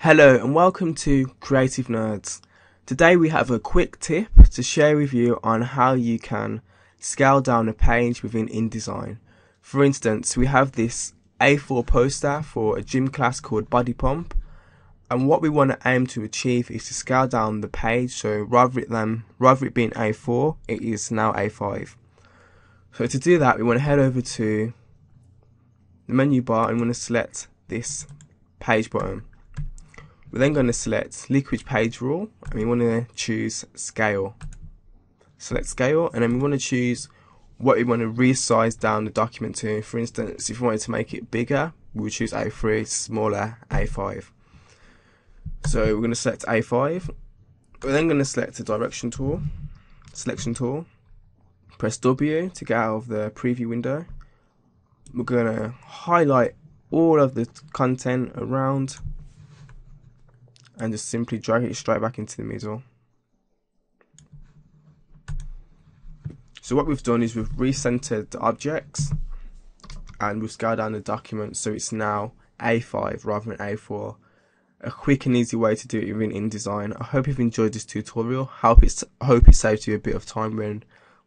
Hello and welcome to Creative Nerds. Today we have a quick tip to share with you on how you can scale down a page within InDesign. For instance, we have this A4 poster for a gym class called Body Pump, and what we want to aim to achieve is to scale down the page, so rather it being A4, it is now A5. So to do that, we want to head over to the menu bar and we want to select this page button. We're then going to select Liquid Page Rule and we want to choose Scale. Select Scale and then we want to choose what we want to resize down the document to. For instance, if we wanted to make it bigger, we would choose A3, smaller, A5. So we're going to select A5. We're then going to select the Selection tool. Press W to get out of the preview window. We're going to highlight all of the content around and just simply drag it straight back into the middle. So what we've done is we've recentered the objects and we've scaled down the document so it's now A5 rather than A4. A quick and easy way to do it within InDesign. I hope you've enjoyed this tutorial. I hope it saved you a bit of time when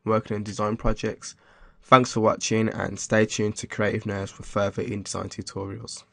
working on design projects. Thanks for watching and stay tuned to Creative Nerds for further InDesign tutorials.